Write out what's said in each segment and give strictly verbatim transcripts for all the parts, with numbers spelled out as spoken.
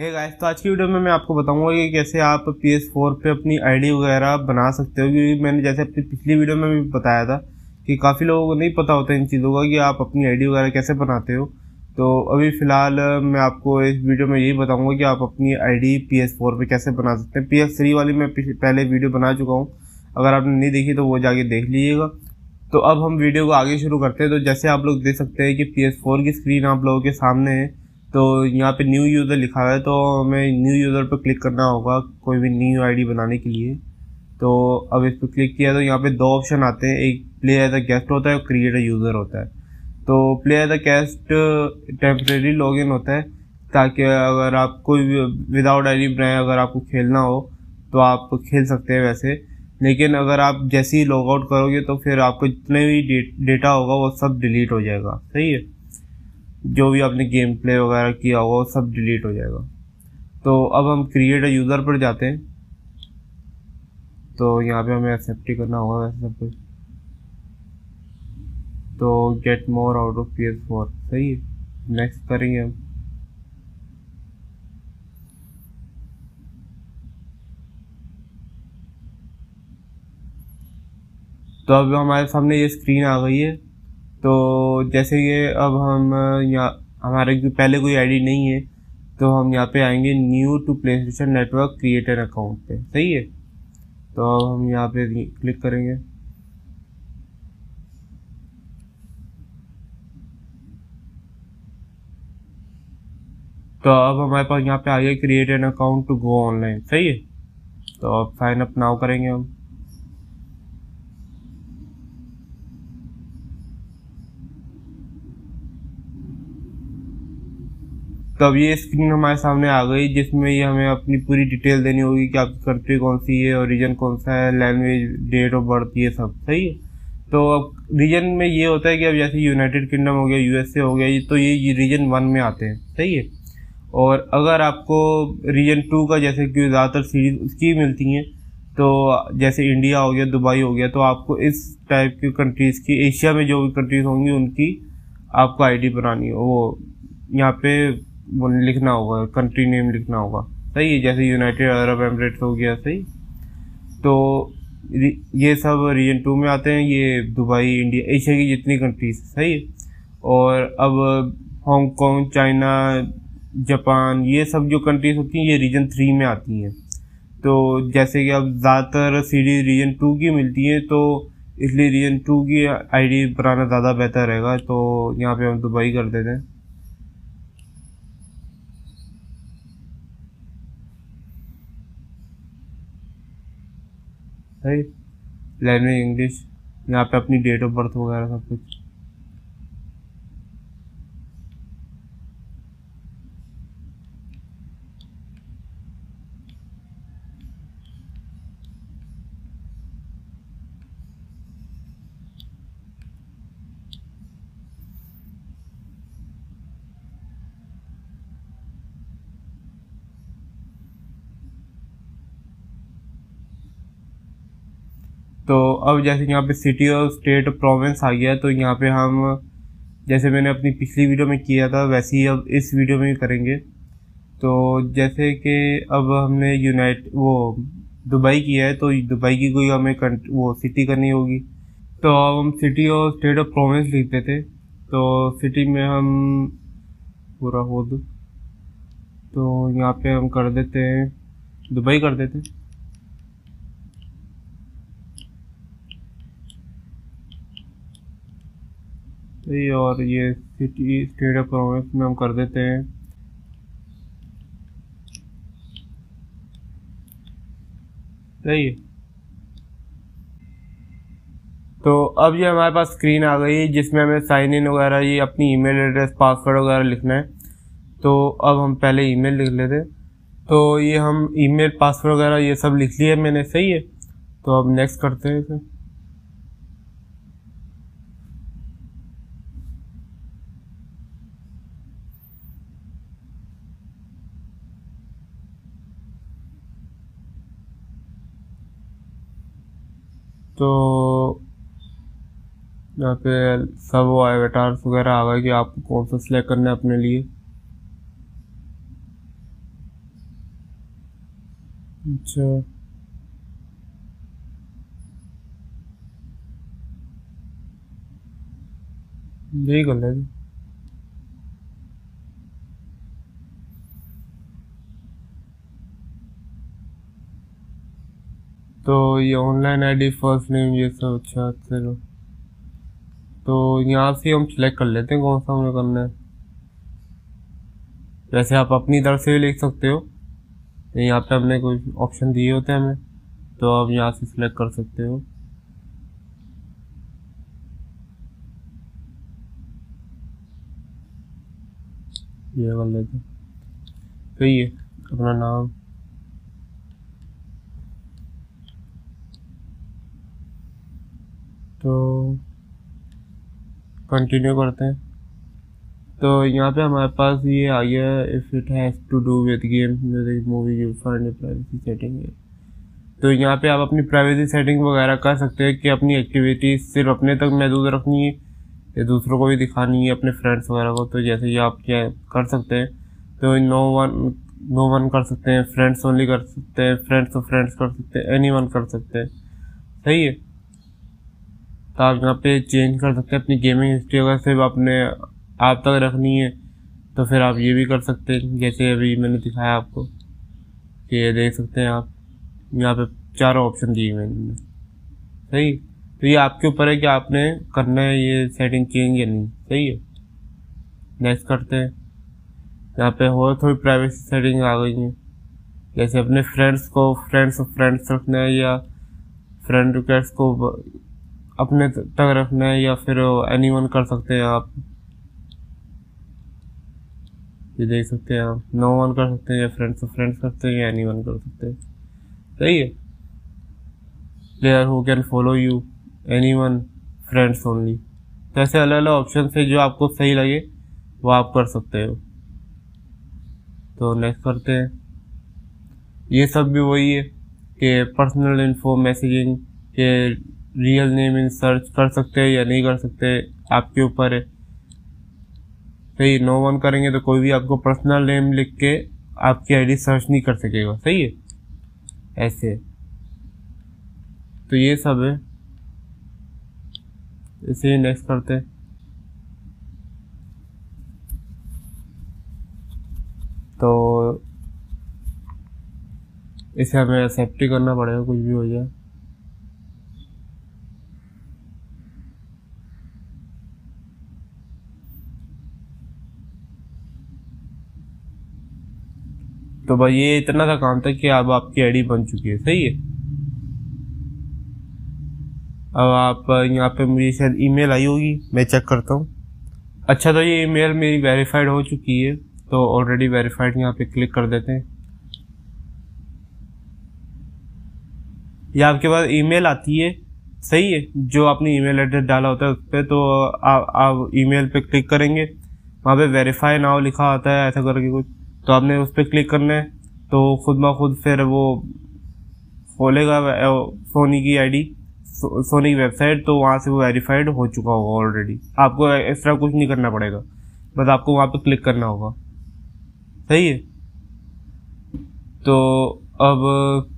Hey guys, तो आज की वीडियो में मैं आपको बताऊंगा कि कैसे आप पी एस फोर पे अपनी आईडी वगैरह बना सकते हो। क्योंकि मैंने जैसे अपनी पिछली वीडियो में भी बताया था कि काफ़ी लोगों को नहीं पता होता इन चीज़ों का कि आप अपनी आईडी वगैरह कैसे बनाते हो। तो अभी फ़िलहाल मैं आपको इस वीडियो में यही बताऊंगा कि आप अपनी आईडी पी एस फोर पे कैसे बना सकते हैं। पी एस थ्री वाली मैं पहले वीडियो बना चुका हूँ, अगर आपने नहीं देखी तो वो जाके देख लीजिएगा। तो अब हम वीडियो को आगे शुरू करते हैं। तो जैसे आप लोग देख सकते हैं कि पी एस फोर की स्क्रीन आप लोगों के सामने है, तो यहाँ पे न्यू यूज़र लिखा है, तो हमें न्यू यूज़र पर क्लिक करना होगा कोई भी न्यू आईडी बनाने के लिए। तो अब इस पर क्लिक किया तो यहाँ पे दो ऑप्शन आते हैं, एक प्ले एज अ गेस्ट होता है और क्रिएट अ यूज़र होता है। तो play as a guest temporary login होता है, ताकि अगर आप कोई विदाउट आई डी बनाए, अगर आपको खेलना हो तो आप खेल सकते हैं वैसे। लेकिन अगर आप जैसे ही लॉग आउट करोगे तो फिर आपको जितने भी डे, डेटा होगा वो सब डिलीट हो जाएगा। सही है, जो भी आपने गेम प्ले वगैरह किया होगा वो सब डिलीट हो जाएगा। तो अब हम क्रिएट अ यूज़र पर जाते हैं। तो यहाँ पे हमें एक्सेप्ट ही करना होगा वैसे सब कुछ। तो get more out of P S four, सही है, नेक्स्ट करेंगे हम। तो अब हमारे सामने ये स्क्रीन आ गई है। तो जैसे ये अब हम यहाँ हमारे पहले कोई आईडी नहीं है, तो हम यहाँ पे आएंगे new to PlayStation network creator account पे, सही है। तो हम यहाँ पे क्लिक करेंगे। तो अब हमारे पास यहाँ पे आ गया create an account to go online, सही है। तो अब साइन अप नाउ करेंगे हम। तो अब ये स्क्रीन हमारे सामने आ गई, जिसमें ये हमें अपनी पूरी डिटेल देनी होगी कि आपकी कंट्री कौन सी है, ओरिजिन कौन सा है, लैंग्वेज, डेट ऑफ बर्थ, ये सब, सही है। तो अब रीजन में ये होता है कि अब जैसे यूनाइटेड किंगडम हो गया, यूएसए हो गया, ये तो ये रीजन वन में आते हैं, सही है। और अगर आपको रीजन टू का, जैसे कि ज़्यादातर सीरीज़ उसकी मिलती हैं, तो जैसे इंडिया हो गया, दुबई हो गया, तो आपको इस टाइप की कंट्रीज़ की, एशिया में जो भी कंट्रीज़ होंगी उनकी आपको आई डी बनानी हो, वो यहाँ पर वो लिखना होगा, कंट्री नेम लिखना होगा, सही है। जैसे यूनाइटेड अरब एमिरेट्स हो गया, सही। तो ये सब रीजन टू में आते हैं, ये दुबई, इंडिया, एशिया की जितनी कंट्रीज, सही है। और अब हांगकॉन्ग, चाइना, जापान, ये सब जो कंट्रीज होती हैं ये रीजन थ्री में आती हैं। तो जैसे कि अब ज़्यादातर सीरीज रीजन टू की मिलती है, तो इसलिए रीजन टू की आईडी बनाना ज़्यादा बेहतर रहेगा। तो यहाँ पर हम दुबई कर देते हैं। सही, लैंग्वेज इंग्लिश, यहाँ पे अपनी डेट ऑफ बर्थ वगैरह सब कुछ। तो अब जैसे यहाँ पे सिटी और स्टेट प्रोविंस आ गया, तो यहाँ पे हम जैसे मैंने अपनी पिछली वीडियो में किया था वैसे ही अब इस वीडियो में भी करेंगे। तो जैसे कि अब हमने यूनाइट वो दुबई किया है, तो दुबई की कोई हमें कंट वो सिटी करनी होगी। तो अब हम सिटी और स्टेट और प्रोविंस लिखते थे। तो सिटी में हम पूरा हो दो, तो यहाँ पे हम कर देते हैं दुबई कर देते हैं। और ये सिटी स्टेट ऑफ प्रोविंस में हम कर देते हैं सही है। तो अब ये हमारे पास स्क्रीन आ गई, जिसमें हमें साइन इन वगैरह, ये अपनी ईमेल एड्रेस, पासवर्ड वगैरह लिखना है। तो अब हम पहले ईमेल लिख लेते हैं। तो ये हम ईमेल, पासवर्ड वगैरह ये सब लिख लिए मैंने, सही है। तो अब नेक्स्ट करते हैं इसे। तो यहाँ पे सब वो एवेटार्स वगैरह आ गए कि आपको कौन सा सिलेक्ट करना है अपने लिए। अच्छा यही कर ले। तो ये ऑनलाइन आईडी फर्स्ट नेम ये सब। अच्छा चलो तो यहाँ से हम सिलेक्ट कर लेते हैं कौन सा हमें करना है। वैसे आप अपनी तरफ से भी लिख सकते हो, यहाँ पे हमने कोई ऑप्शन दिए होते हैं हमें, तो आप यहाँ से सिलेक्ट कर सकते हो। ये कर लेते हैं। तो ये अपना नाम तो कंटिन्यू करते हैं। तो यहाँ पे हमारे पास ये आ गया, if it has to do with game music movie you find privacy setting. तो यहाँ पे आप अपनी प्राइवेसी सेटिंग वगैरह कर सकते हैं कि अपनी एक्टिविटीज़ सिर्फ अपने तक महदूद रखनी है या दूसरों को भी दिखानी है, अपने फ्रेंड्स वगैरह को। तो जैसे ये आप क्या कर सकते हैं, तो नो वन नो वन कर सकते हैं, फ्रेंड्स ओनली कर सकते हैं, फ्रेंड्स तो फ्रेंड्स कर सकते हैं, एनी वन कर सकते हैं। सही है। तो आप यहाँ पे चेंज कर सकते हैं अपनी गेमिंग हिस्ट्री वगैरह सिर्फ अपने आप तक रखनी है, तो फिर आप ये भी कर सकते हैं जैसे अभी मैंने दिखाया आपको कि ये देख सकते हैं आप। यहाँ पे चारों ऑप्शन दिए मैंने। सही। तो ये आपके ऊपर है कि आपने करना है ये सेटिंग चेंज या नहीं। सही है। नेक्स्ट करते हैं। यहाँ पे और थोड़ी प्राइवेसी सेटिंग आ गई है, जैसे अपने फ्रेंड्स को फ्रेंड्स और फ्रेंड्स रखना है या फ्रेंड रिक्वेस्ट को अपने तक रखना है या फिर एनी वन कर सकते हैं आप। ये देख सकते हैं आप, नो वन कर सकते हैं या फ्रेंड्स ऑफ फ्रेंड्स करते हैं या एनी वन कर सकते हैं। सही है। Player who can follow you, anyone, friends only. तो ऐसे अलग अलग ऑप्शन से जो आपको सही लगे वो आप कर सकते हो। तो नेक्स्ट करते हैं। ये सब भी वही है कि पर्सनल इन्फो मैसेजिंग के रियल नेम इन सर्च कर सकते हैं या नहीं कर सकते, आपके ऊपर है। सही। नो वन करेंगे तो कोई भी आपको पर्सनल नेम लिख के आपकी आईडी सर्च नहीं कर सकेगा। सही है। ऐसे तो ये सब है। इसे ही नेक्स्ट करते हैं। तो इसे हमें एक्सेप्ट ही करना पड़ेगा कुछ भी हो जाए। तो भाई ये इतना सा काम था कि अब आपकी आईडी बन चुकी है। सही है। अब आप यहाँ पे मुझे शायद ईमेल आई होगी, मैं चेक करता हूँ। अच्छा तो ये ईमेल मेरी वेरीफाइड हो चुकी है, तो ऑलरेडी वेरीफाइड यहाँ पे क्लिक कर देते हैं। ये आपके पास ईमेल आती है। सही है। जो आपने ईमेल एड्रेस डाला होता है उस पर, तो आप ईमेल पे क्लिक करेंगे, वहाँ पे वेरीफाई नाउ लिखा आता है ऐसा करके कुछ, तो आपने उस पर क्लिक करना है। तो खुद ब खुद फिर वो खोलेगा सोनी की आईडी, सो, सोनी की वेबसाइट, तो वहाँ से वो वेरीफाइड हो चुका होगा ऑलरेडी। आपको एक्स्ट्रा कुछ नहीं करना पड़ेगा, बस आपको वहाँ पे क्लिक करना होगा। सही है। तो अब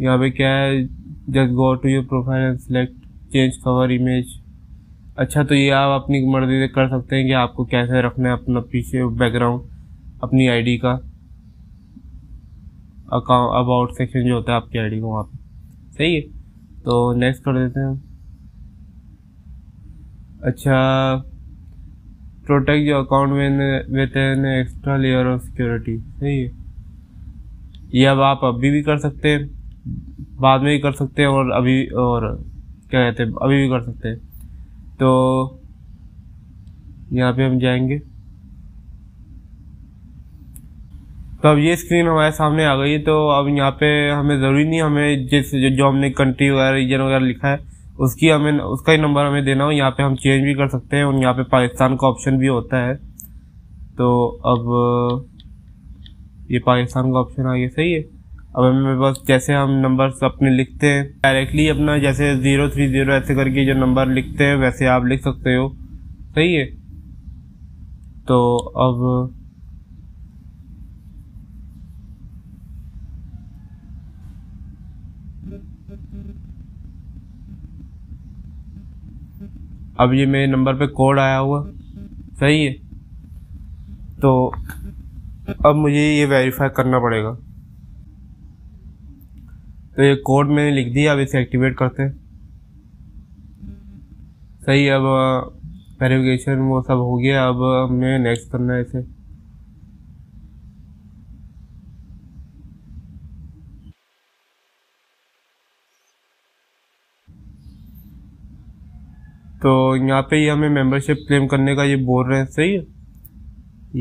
यहाँ पे क्या है, just go to your profile and select change cover image. अच्छा तो ये आप अपनी मर्जी से कर सकते हैं कि आपको कैसे रखना है अपना पीछे बैकग्राउंड, अपनी आईडी का अकाउंट अबाउट सेक्शन जो होता है आपकी आईडी को वहाँ पे। सही है। तो नेक्स्ट कर देते हैं। अच्छा protect your account with with an extra layer of security. सही है। ये अब आप अभी भी कर सकते हैं, बाद में भी कर सकते हैं, और अभी और क्या कहते हैं अभी भी कर सकते हैं। तो यहाँ पे हम जाएंगे। तो अब ये स्क्रीन हमारे सामने आ गई है। तो अब यहाँ पे हमें ज़रूरी नहीं हमें जिस जो, जो हमने कंट्री वगैरह रीजन वगैरह लिखा है उसकी हमें उसका ही नंबर हमें देना हो। यहाँ पे हम चेंज भी कर सकते हैं, और यहाँ पे पाकिस्तान का ऑप्शन भी होता है। तो अब ये पाकिस्तान का ऑप्शन आ गया। सही है। अब हमें बस जैसे हम नंबर्स अपने लिखते हैं डायरेक्टली अपना, जैसे ज़ीरो थ्री ज़ीरो ऐसे करके जो नंबर लिखते हैं वैसे आप लिख सकते हो। सही है। तो अब अब ये मेरे नंबर पे कोड आया हुआ, सही है। तो अब मुझे ये वेरीफाई करना पड़ेगा। तो ये कोड मैंने लिख दिया, अब इसे एक्टिवेट करते हैं, सही है। अब वेरिफिकेशन वो सब हो गया, अब हमें नेक्स्ट करना है इसे। तो यहाँ पे ये हमें मेंबरशिप क्लेम करने का ये बोल रहे हैं, सही है।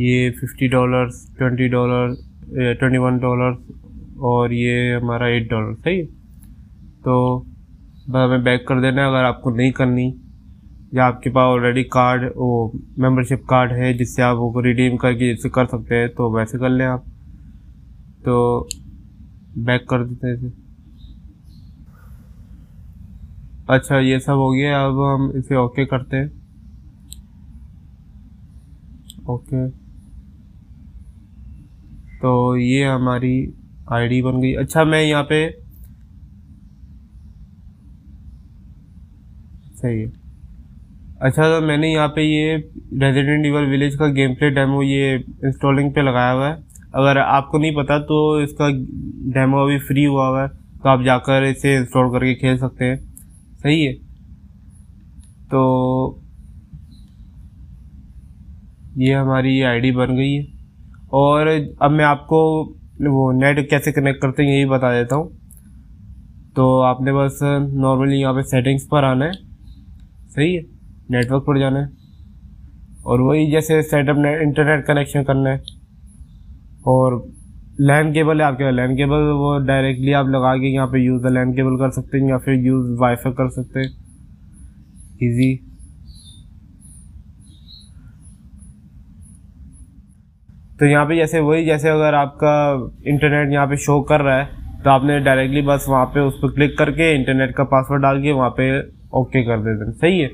ये fifty dollar, twenty dollar, twenty one dollar, और ये हमारा एट डॉलर, सही है। तो बस हमें बैक कर देना है अगर आपको नहीं करनी, या आपके पास ऑलरेडी कार्ड वो मेंबरशिप कार्ड है जिससे आप वो रिडीम करके जिससे कर सकते हैं, तो वैसे कर लें आप। तो बैक कर देते हैं इसे। अच्छा, ये सब हो गया, अब हम इसे ओके करते हैं। ओके, तो ये हमारी आईडी बन गई। अच्छा, मैं यहाँ पे सही है। अच्छा, तो मैंने यहाँ पे ये रेजिडेंट ईवल विलेज का गेम प्ले डेमो ये इंस्टॉलिंग पे लगाया हुआ है। अगर आपको नहीं पता तो इसका डेमो अभी फ्री हुआ हुआ है, तो आप जाकर इसे इंस्टॉल करके खेल सकते हैं, सही है। तो ये हमारी आईडी बन गई है, और अब मैं आपको वो नेट कैसे कनेक्ट करते हैं यही बता देता हूँ। तो आपने बस नॉर्मली यहाँ पे सेटिंग्स पर आना है, सही है, नेटवर्क पर जाना है, और वही जैसे सेटअप इंटरनेट कनेक्शन करना है। और लैन केबल है आपके पास, लैन केबल वो डायरेक्टली आप लगा के यहाँ पे यूज़ द लैन केबल कर सकते हैं, या फिर यूज़ वाईफाई कर सकते हैं, इजी। तो यहाँ पे जैसे वही जैसे अगर आपका इंटरनेट यहाँ पे शो कर रहा है, तो आपने डायरेक्टली बस वहाँ पे उस पर क्लिक करके इंटरनेट का पासवर्ड डाल के वहाँ पे ओके कर देते हैं, सही है।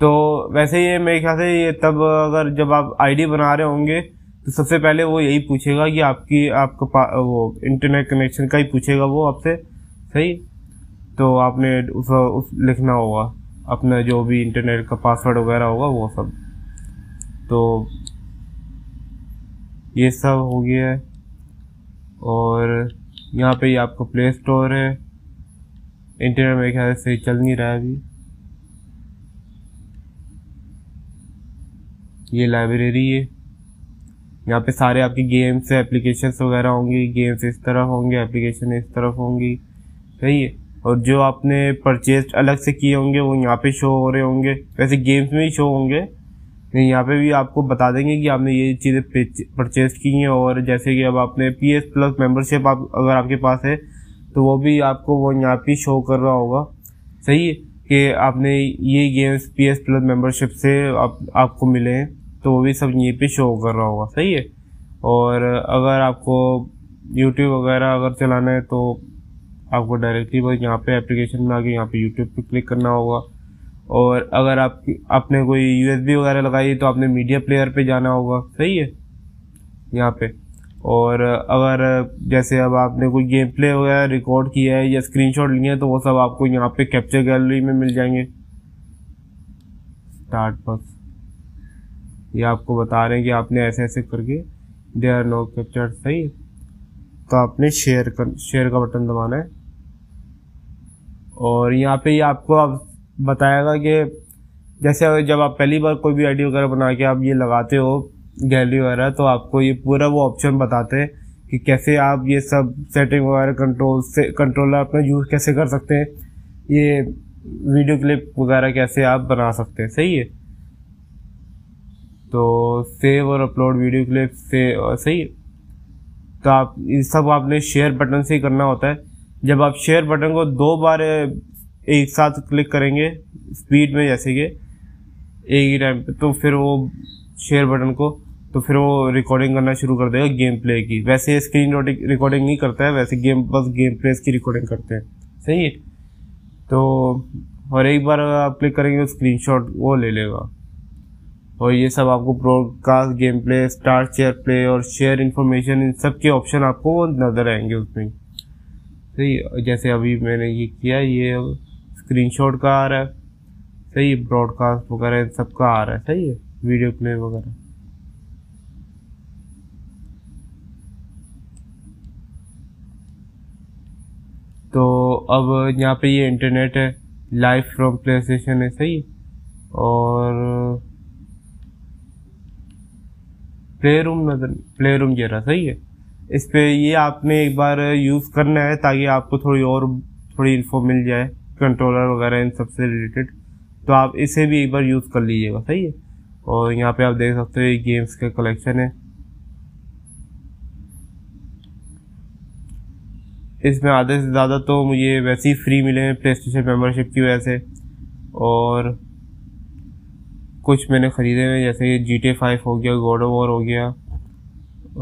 तो वैसे ये मेरे ख्याल से ये तब अगर जब आप आई डी बना रहे होंगे तो सबसे पहले वो यही पूछेगा कि आपकी आपका वो इंटरनेट कनेक्शन का ही पूछेगा वो आपसे, सही। तो आपने उस, उस लिखना होगा अपना जो भी इंटरनेट का पासवर्ड वगैरह होगा वो सब। तो ये सब हो गया है, और यहाँ पे आपका प्ले स्टोर है। इंटरनेट मेरे ख्याल से चल नहीं रहा है अभी। ये लाइब्रेरी है, यहाँ पे सारे आपके गेम्स एप्लीकेशंस वगैरह होंगी, गेम्स इस तरफ होंगे, एप्लीकेशन इस तरफ होंगी, सही है। और जो आपने परचेज अलग से किए होंगे वो यहाँ पे शो हो रहे होंगे, वैसे गेम्स में ही शो होंगे, नहीं यहाँ पे भी आपको बता देंगे कि आपने ये चीज़ें परचेज की हैं। और जैसे कि अब आपने पी एस प्लस मेम्बरशिप आप अगर आपके पास है तो वो भी आपको वो यहाँ पर शो कर रहा होगा, सही है, कि आपने ये games P S plus membership से आप, आपको मिले हैं, तो वो भी सब यहीं पे शो कर रहा होगा, सही है। और अगर आपको यूट्यूब वगैरह अगर चलाना है तो आपको डायरेक्टली बस यहाँ पे एप्लीकेशन में आके यहाँ पे यूट्यूब पे क्लिक करना होगा। और अगर आप आपने कोई यूएसबी वगैरह लगाई तो आपने मीडिया प्लेयर पे जाना होगा, सही है, यहाँ पे। और अगर जैसे अब आपने कोई गेम प्ले वगैरह रिकॉर्ड किया है या स्क्रीनशॉट लिए हैं तो वो सब आपको यहाँ पर कैप्चर गैलरी में मिल जाएंगे। स्टार्ट बस ये आपको बता रहे हैं कि आपने ऐसे ऐसे करके दे आर नो कैप्चर्ड, सही। तो आपने शेयर कर शेयर का बटन दबाना है, और यहाँ पे ये आपको अब बताएगा कि जैसे जब आप पहली बार कोई भी आईडी वगैरह बना के आप ये लगाते हो गैलरी वगैरह, तो आपको ये पूरा वो ऑप्शन बताते हैं कि कैसे आप ये सब सेटिंग वगैरह कंट्रोल से कंट्रोलर अपना यूज़ कैसे कर सकते हैं, ये वीडियो क्लिप वगैरह कैसे आप बना सकते हैं, सही है। तो सेव और अपलोड वीडियो क्लिप से, सही। तो आप इस सब आपने शेयर बटन से ही करना होता है। जब आप शेयर बटन को दो बार एक साथ क्लिक करेंगे स्पीड में जैसे कि एक ही टाइम पे, तो फिर वो शेयर बटन को तो फिर वो रिकॉर्डिंग करना शुरू कर देगा गेम प्ले की। वैसे स्क्रीन रिकॉर्डिंग नहीं करता है, वैसे गेम बस गेम प्ले की रिकॉर्डिंग करते हैं, सही है। तो और एक बार आप क्लिक करेंगे स्क्रीन शॉट वो ले लेगा। और ये सब आपको broadcast, game play, start share play और शेयर इन्फॉर्मेशन, इन सब के ऑप्शन आपको नज़र आएंगे उसमें, सही। जैसे अभी मैंने ये किया, ये स्क्रीनशॉट का आ रहा है, सही ब्रॉडकास्ट वगैरह सबका आ रहा है, सही है, वीडियो प्ले वगैरह। तो अब यहाँ पे ये इंटरनेट है, लाइव फ्रॉम प्ले स्टेशन है, सही। और प्ले रूम नजर, प्ले रूम ये रहा, सही है। इस पर ये आपने एक बार यूज़ करना है ताकि आपको थोड़ी और थोड़ी इन्फो मिल जाए कंट्रोलर वगैरह इन सब से रिलेटेड, तो आप इसे भी एक बार यूज़ कर लीजिएगा, सही है। और यहाँ पे आप देख सकते हो ये गेम्स का कलेक्शन है, इसमें आधे से ज़्यादा तो मुझे वैसे ही फ्री मिले हैं प्ले स्टेशन मेम्बरशिप की वजह से, और कुछ मैंने ख़रीदे हुए जैसे ये जी टी ए फाइव हो गया, गॉड ऑफ वॉर हो गया,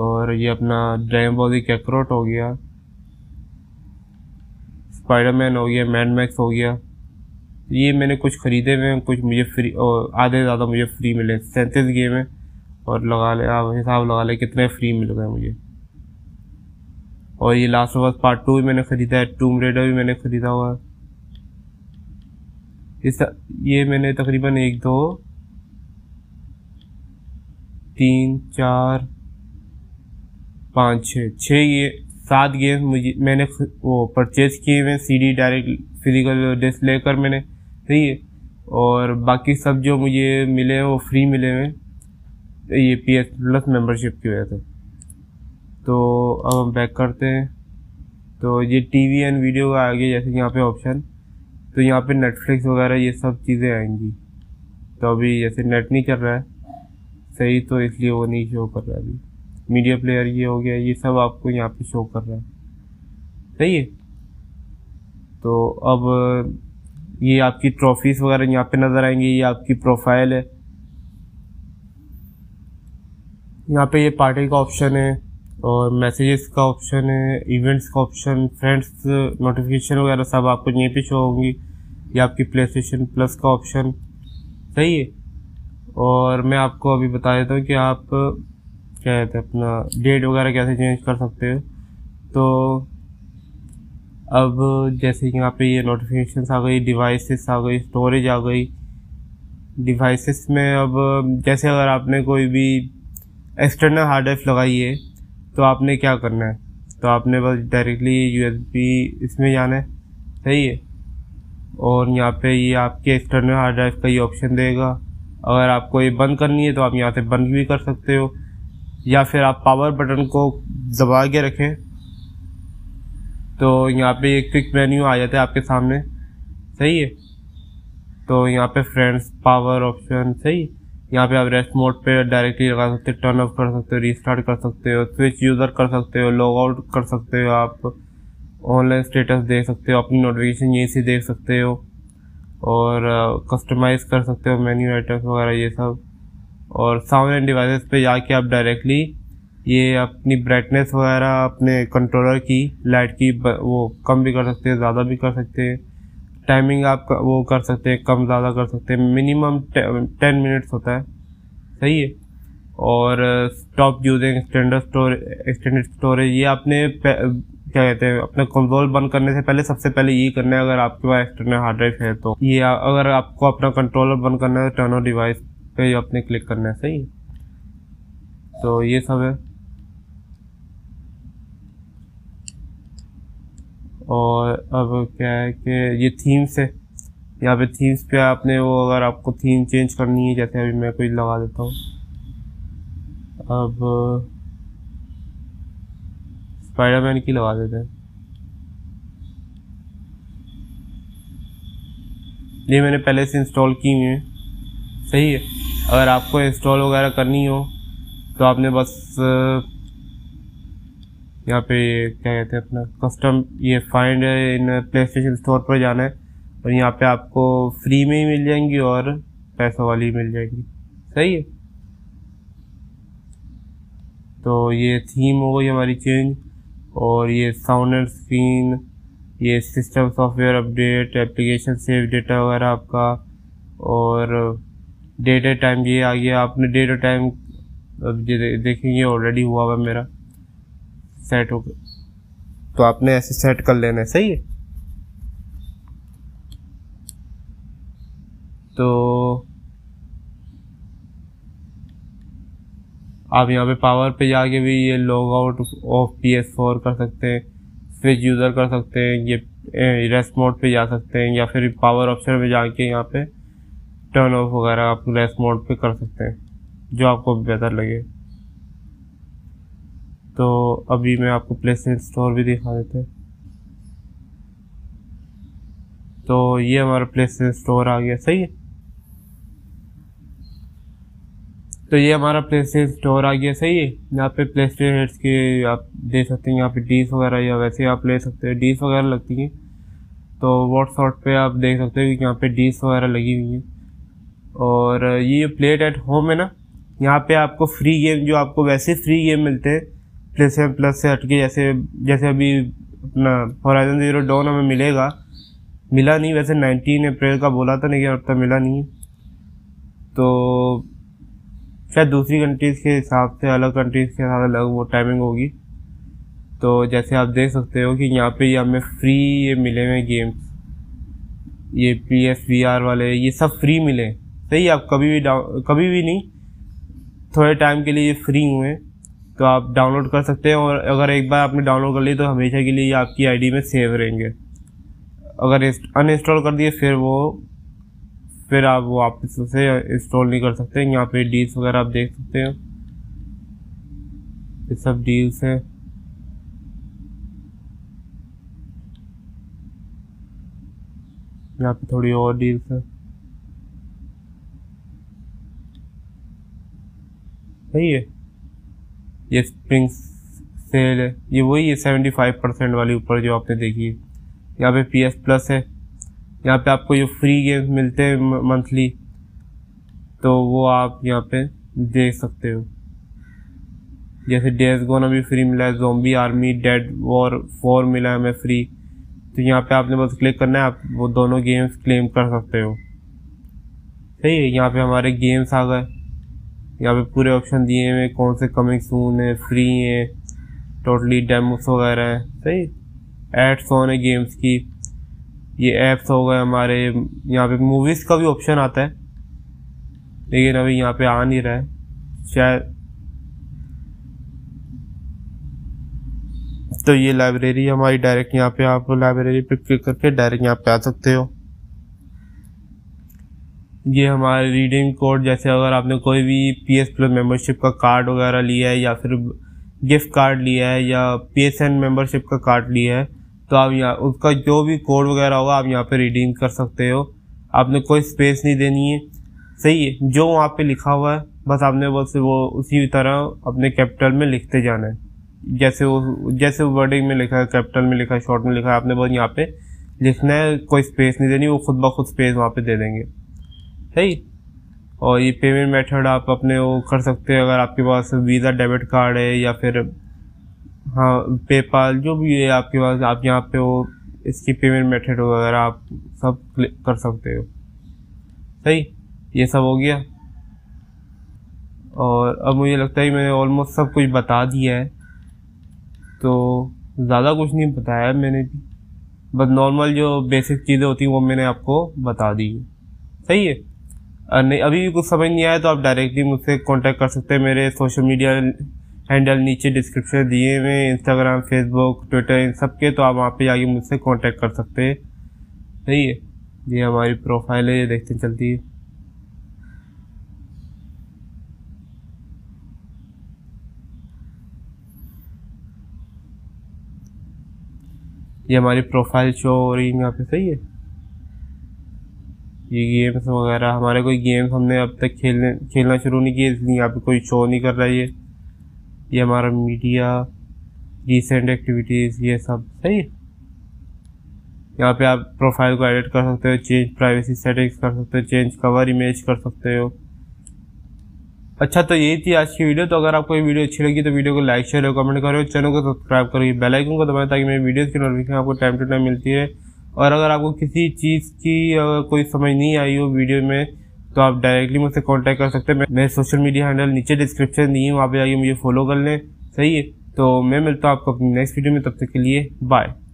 और ये अपना ड्रैगन बॉल कैकरोट हो गया, स्पाइडरमैन हो गया, मैड मैक्स हो गया। ये मैंने कुछ ख़रीदे हुए हैं, कुछ मुझे फ्री और आधे ज़्यादा मुझे फ्री मिले, सैंतीस गेम है। और लगा ले आप हिसाब लगा ले कितने फ्री मिल गए मुझे। और ये last of us part two भी मैंने ख़रीदा है, टूम रेडर भी मैंने ख़रीदा हुआ है। इस ये मैंने तकरीबन एक दो तीन चार पाँच छः छः ये सात गेम मुझे मैंने वो परचेज़ किए हुए, सीडी डायरेक्ट फिजिकल डिस्क लेकर मैंने, सही है। और बाकी सब जो मुझे मिले हैं वो फ्री मिले हैं ये पी एस प्लस मेम्बरशिप की वजह से। तो अब हम बैक करते हैं, तो ये टीवी एंड वीडियो का आगे जैसे यहाँ पे ऑप्शन, तो यहाँ पे नेटफ्लिक्स वगैरह ये सब चीज़ें आएंगी। तो अभी जैसे नेट नहीं चल रहा है सही, तो इसलिए वो नहीं शो कर रहा है अभी। मीडिया प्लेयर ये हो गया, ये सब आपको यहाँ पे शो कर रहा है, सही है। तो अब ये आपकी ट्रॉफीज़ वगैरह यहाँ पे नज़र आएंगी, ये आपकी प्रोफाइल है, यहाँ पे ये पार्टी का ऑप्शन है, और मैसेजेस का ऑप्शन है, इवेंट्स का ऑप्शन, फ्रेंड्स नोटिफिकेशन वगैरह सब आपको यहीं पे शो होंगी। ये आपकी प्ले स्टेशन प्लस का ऑप्शन, सही है। और मैं आपको अभी बता देता हूँ कि आप क्या कहते हैं अपना डेट वगैरह कैसे चेंज कर सकते हो। तो अब जैसे यहाँ पे ये नोटिफिकेशंस आ गई, डिवाइसेस आ गई, स्टोरेज आ गई। डिवाइसेस में अब जैसे अगर आपने कोई भी एक्सटर्नल हार्ड ड्राइव लगाई है तो आपने क्या करना है, तो आपने बस डायरेक्टली यूएसबी इसमें जाना है, सही है। और यहाँ पे ये आपके एक्सटर्नल हार्ड ड्राइव का ये ऑप्शन देगा, अगर आपको ये बंद करनी है तो आप यहाँ से बंद भी कर सकते हो, या फिर आप पावर बटन को दबा के रखें तो यहाँ पे एक क्विक मेन्यू आ जाता है आपके सामने, सही है। तो यहाँ पे फ्रेंड्स, पावर ऑप्शन, सही। यहाँ पे आप रेस्ट मोड पे डायरेक्टली लगा सकते हो, टर्न ऑफ कर सकते हो, रीस्टार्ट कर सकते हो, स्विच यूज़र कर सकते हो, लॉग आउट कर सकते हो, आप ऑनलाइन स्टेटस देख सकते हो, अपनी नोटिफिकेशन यहीं से देख सकते हो, और कस्टमाइज़ कर सकते हो मेन्यू आइटम्स वगैरह ये सब। और साउंड एंड डिवाइसेस पे जाके आप डायरेक्टली ये अपनी ब्राइटनेस वगैरह अपने कंट्रोलर की लाइट की वो कम भी कर सकते हैं, ज़्यादा भी कर सकते हैं, टाइमिंग आप वो कर सकते हैं, कम ज़्यादा कर सकते हैं, मिनिमम टेन मिनट्स होता है, सही है। और stop using extended storage, extended storage ये आपने क्या कहते हैं अपना कंसोल बंद करने से पहले सबसे पहले ये करना है अगर आपके पास एक्सटर्नल हार्ड ड्राइव है तो। ये अगर आपको अपना कंट्रोलर बंद करना है तो टर्न ऑफ डिवाइस पे आपने क्लिक करना है, सही। तो ये सब है। और अब क्या है कि ये थीम्स है, यहाँ पे थीम्स पे आपने वो अगर आपको थीम चेंज करनी है, जैसे अभी मैं कोई लगा देता हूँ, अब स्पाइडरमैन की लगा देते हैं। ये मैंने पहले से इंस्टॉल की हुई है, सही है। अगर आपको इंस्टॉल वगैरह करनी हो तो आपने बस यहाँ पे क्या कहते हैं अपना कस्टम ये find in PlayStation store पर जाना है, और यहाँ पे आपको फ्री में ही मिल जाएंगी और पैसों वाली मिल जाएगी, सही है। तो ये थीम हो गई हमारी चेंज, और ये साउंड एंड स्क्रीन, ये system software update, application save data वगैरह आपका, और डेट एंड टाइम ये आ गया। आपने डेट एंड टाइम अब ये देखेंगे ऑलरेडी हुआ हुआ मेरा सेट हो गया, तो आपने ऐसे सेट कर लेना है, सही है। तो आप यहाँ पे पावर पे जाके भी ये log out of P S four कर सकते हैं, स्विच यूज़र कर सकते हैं, ये रेस्ट मोड पे जा सकते हैं, या फिर पावर ऑप्शन पे जाके यहाँ पे टर्न ऑफ वगैरह आप रेस्ट मोड पे कर सकते हैं, जो आपको बेहतर लगे। तो अभी मैं आपको प्ले स्टोर भी दिखा देते हैं। तो ये हमारा प्ले स्टोर आ गया, सही है। तो ये हमारा प्ले स्टोर आ गया, सही है। यहाँ पे प्ले स्टेशन के आप दे सकते हैं, यहाँ पे डीस वगैरह या वैसे आप ले सकते हैं, डीस वगैरह लगती हैं। तो व्हाट्सएप पे आप देख सकते हैं कि यहाँ पे डीस वगैरह लगी हुई है। और ये प्लेट एट होम है ना, यहाँ पे आपको फ्री गेम, जो आपको वैसे फ्री गेम मिलते हैं प्ले स्टेशन प्लस से हटके, जैसे जैसे अभी अपना होराइजन जीरो डॉन हमें मिलेगा, मिला नहीं वैसे, नाइनटीन अप्रैल का बोला था लेकिन अब तक मिला नहीं है। तो शायद दूसरी कंट्रीज़ के हिसाब से, अलग कंट्रीज़ के हिसाब से अलग वो टाइमिंग होगी। तो जैसे आप देख सकते हो कि यहाँ पे ये हमें फ्री ये मिले हुए गेम्स, ये पी एस वी आर वाले ये सब फ्री मिले, सही। आप कभी भी डाउन कभी भी नहीं, थोड़े टाइम के लिए ये फ्री हुए तो आप डाउनलोड कर सकते हैं। और अगर एक बार आपने डाउनलोड कर लिया तो हमेशा के लिए ये आपकी आई डी में सेव रहेंगे। अगर अनइंस्टॉल कर दिए फिर वो फिर आप वो वापस उसे इंस्टॉल नहीं कर सकते। यहाँ पे डील्स वगैरह आप देख सकते हो, ये सब डील्स हैं। यहाँ पे थोड़ी और डील्स हैं, सही है। ये स्प्रिंग सेल है, ये वही है सेवेंटी फाइव परसेंट वाली ऊपर जो आपने देखी है। यहाँ पे पी एस प्लस है, यहाँ पे आपको ये फ्री गेम्स मिलते हैं मंथली, तो वो आप यहाँ पे देख सकते हो। जैसे डेज गोन अभी फ्री मिला है, zombie army dead war four मिला है हमें फ्री। तो यहाँ पे आपने बस क्लिक करना है, आप वो दोनों गेम्स क्लेम कर सकते हो, सही है। यहाँ पे हमारे गेम्स आ गए, यहाँ पे पूरे ऑप्शन दिए हैं कौन से कमिंग सून है, फ्री हैं, टोटली डेमोस वगैरह है, सही। एड्स ऑन है गेम्स की, ये ऐप्स हो गए हमारे। यहाँ पे मूवीज़ का भी ऑप्शन आता है लेकिन अभी यहाँ पे आ नहीं रहा है शायद। तो ये लाइब्रेरी हमारी, डायरेक्ट यहाँ पे आप लाइब्रेरी पे क्लिक करके डायरेक्ट यहाँ पे आ सकते हो। ये हमारे रीडिंग कोड, जैसे अगर आपने कोई भी पी एस प्लस मेम्बरशिप का कार्ड वगैरह लिया है या फिर गिफ्ट कार्ड लिया है या पी एस एन मेम्बरशिप का कार्ड लिया है, तो आप यहाँ उसका जो भी कोड वगैरह होगा आप यहाँ पे रीडिंग कर सकते हो। आपने कोई स्पेस नहीं देनी है, सही है। जो वहाँ पे लिखा हुआ है बस आपने बस वो उसी तरह अपने कैपिटल में लिखते जाना है, जैसे वो जैसे वर्डिंग में लिखा है, कैपिटल में लिखा है, शॉर्ट में लिखा है, आपने बस यहाँ पे लिखना है, कोई स्पेस नहीं देनी, वो खुद ब खुद स्पेस वहाँ पर दे देंगे, सही। और ये पेमेंट मेथड आप अपने वो कर सकते हैं, अगर आपके पास वीज़ा डेबिट कार्ड है या फिर हाँ पेपाल जो भी है आपके पास, आप यहाँ पे वो इसकी पेमेंट मेथड वगैरह आप सब क्लिक कर सकते हो, सही। ये सब हो गया और अब मुझे लगता है मैंने ऑलमोस्ट सब कुछ बता दिया है। तो ज़्यादा कुछ नहीं बताया मैंने भी, बस नॉर्मल जो बेसिक चीज़ें होती हैं वो मैंने आपको बता दी है, सही है। नहीं अभी भी कुछ समझ नहीं आया तो आप डायरेक्टली मुझसे कांटेक्ट कर सकते हैं। मेरे सोशल मीडिया हैंडल नीचे डिस्क्रिप्शन दिए हुए हैं, इंस्टाग्राम, फेसबुक, ट्विटर, इन सब के, तो आप वहाँ पे जाके मुझसे कांटेक्ट कर सकते हैं, सही है। ये हमारी प्रोफाइल है, ये देखते चलती है। ये हमारी प्रोफाइल शो हो रही है यहाँ पे, सही है। ये गेम्स वगैरह हमारे, कोई गेम्स हमने अब तक खेलने खेलना शुरू नहीं किया इसलिए यहाँ पे कोई शो नहीं कर रहा है। ये ये हमारा मीडिया, रिसेंट एक्टिविटीज़, ये सब, सही है। यहाँ पे आप प्रोफाइल को एडिट कर सकते हो, चेंज प्राइवेसी सेटिंग्स कर सकते हो, चेंज कवर इमेज कर सकते हो। अच्छा तो यही थी आज की वीडियो। तो अगर आपको ये वीडियो अच्छी लगी तो वीडियो को लाइक, शेयर और कमेंट करो, चैनल को सब्सक्राइब करो, बेल आइकन को दबाएं ताकि मेरी वीडियोज़ की नोटिफिकेशन आपको टाइम टू टाइम मिलती है। और अगर आपको किसी चीज़ की अगर कोई समझ नहीं आई हो वीडियो में तो आप डायरेक्टली मुझसे कांटेक्ट कर सकते हैं। मेरे सोशल मीडिया हैंडल नीचे डिस्क्रिप्शन दी है, वहाँ पे जाइए मुझे फॉलो कर लें, सही है। तो मैं मिलता हूँ आपको अपनी नेक्स्ट वीडियो में, तब तक के लिए बाय।